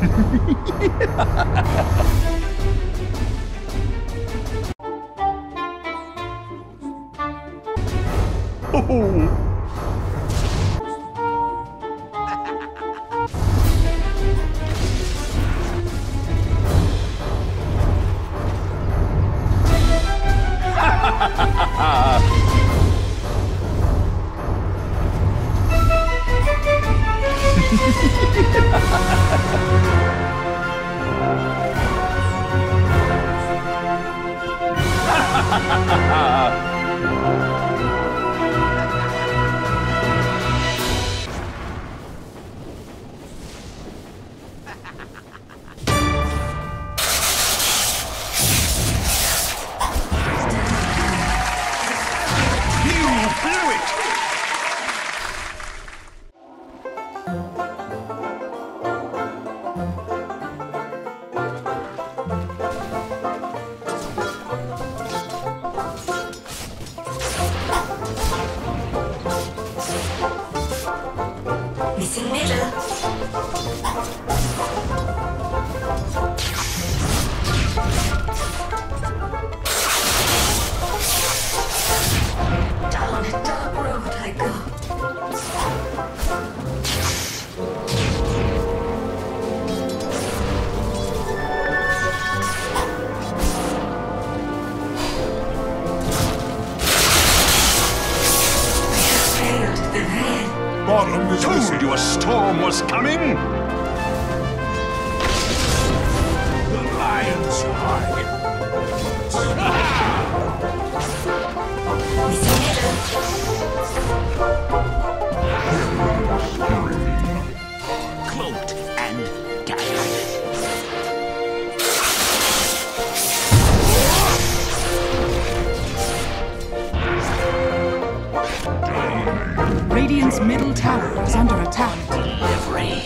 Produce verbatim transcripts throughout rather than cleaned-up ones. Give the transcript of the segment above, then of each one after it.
Yeah. Oh. Told you a storm was coming! The lion's hide! Cloaked and tired. Radiant's middle tower is under attack. Delivery.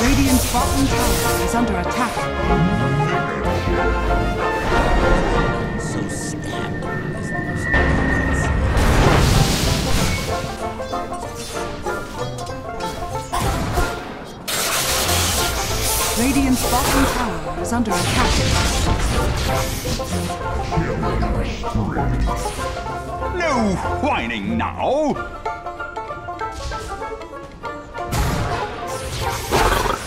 Radiant's bottom tower is under attack. So stand. Radiant's bottom tower is under attack. No whining now!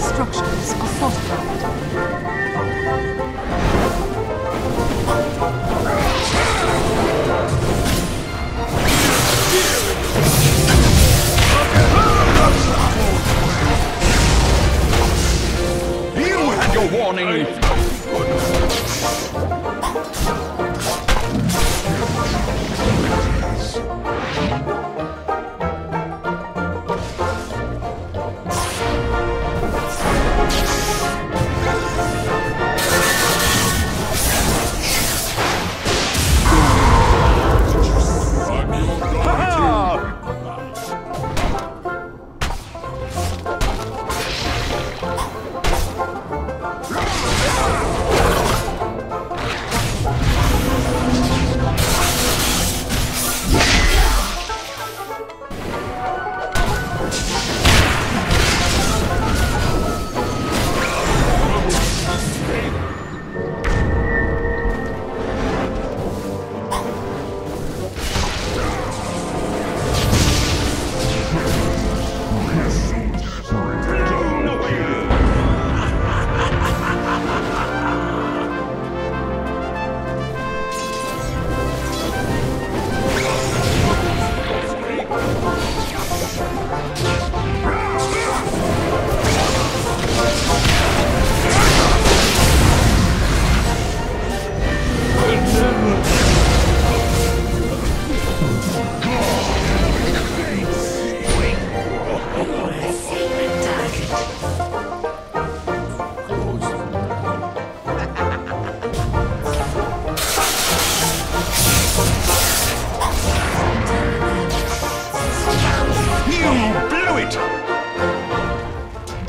Structures are fortified. You had your warning! Radiant's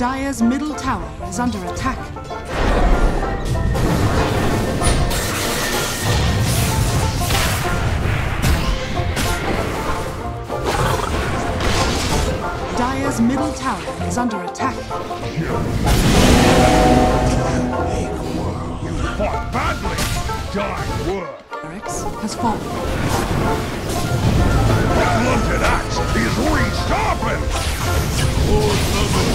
Dyer's middle tower is under attack. Dyer's middle tower is under attack. You fought badly, darn world. Eric's has fallen. Look at that! He's restarting! Lord Lovell!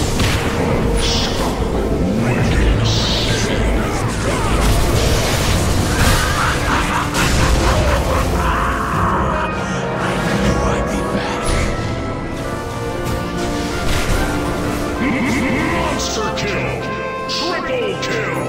Unscarred, wicked sin of God! I knew I'd be back. Monster kill! Triple kill!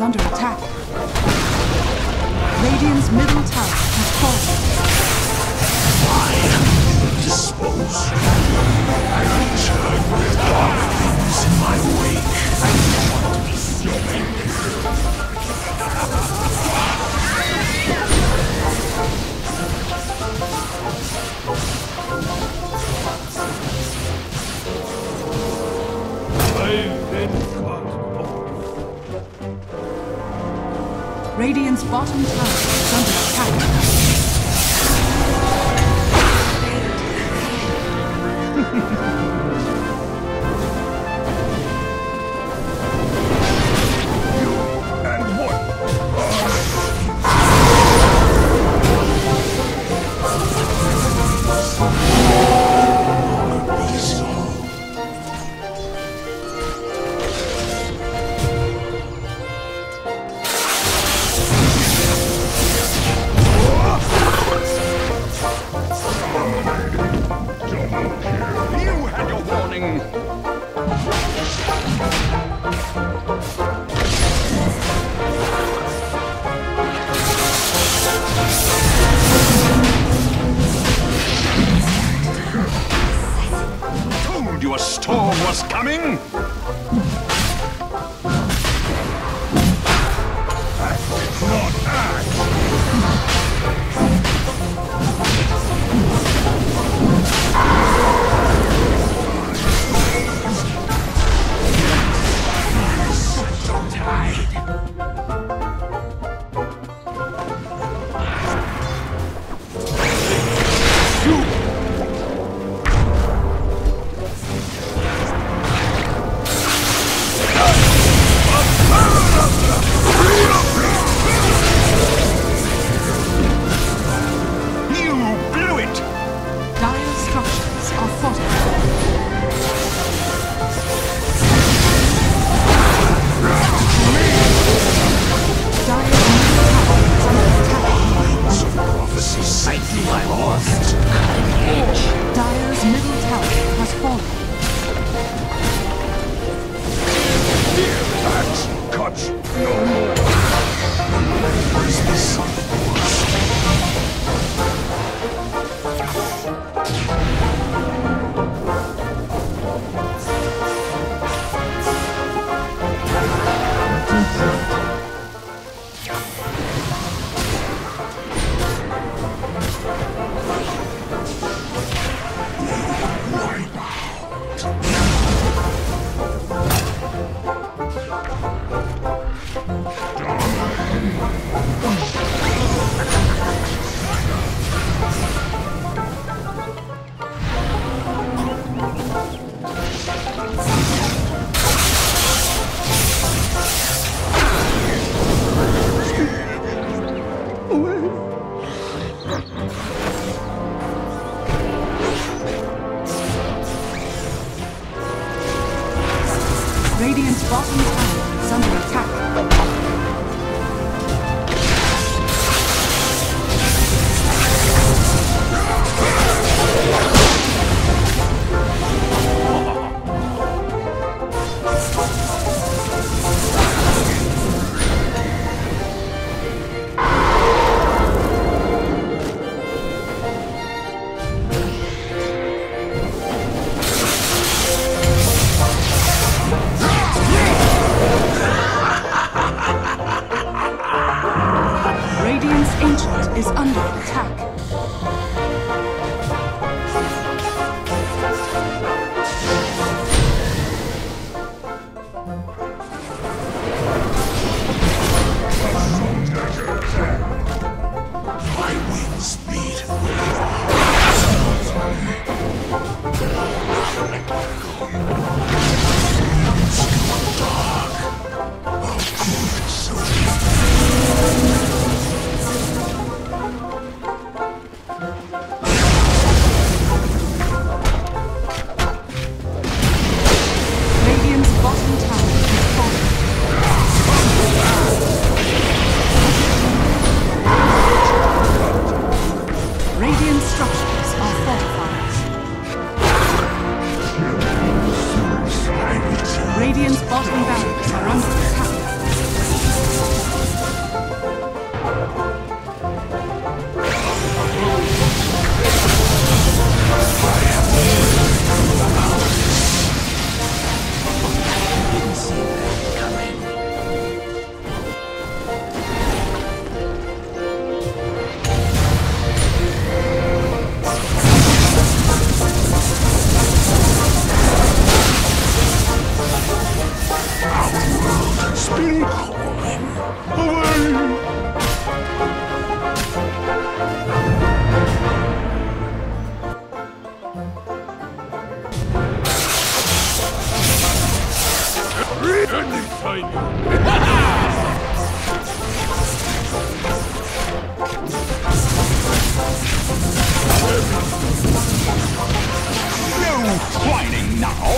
Under attack. Radiant's middle tower has fallen. I am disposed. I return with dark things in my wake. I want to be I've been caught. Radiant's bottom tower is under attack. You and what? A storm was coming. Act, not act. Radiant's bottom tower is under attack. has been calling away. Anytime you... No whining now!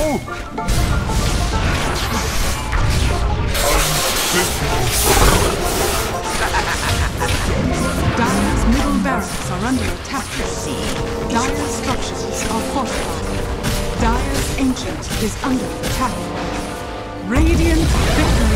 Dire's middle barracks are under attack. Dire's structures are fortified. Dire's ancient is under attack. Radiant victory.